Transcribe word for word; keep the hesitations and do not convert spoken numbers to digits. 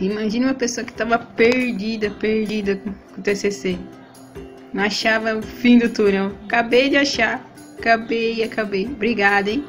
Imagina uma pessoa que estava perdida, perdida com o T C C. Não achava o fim do túnel. Acabei de achar. Acabei, acabei. Obrigada, hein?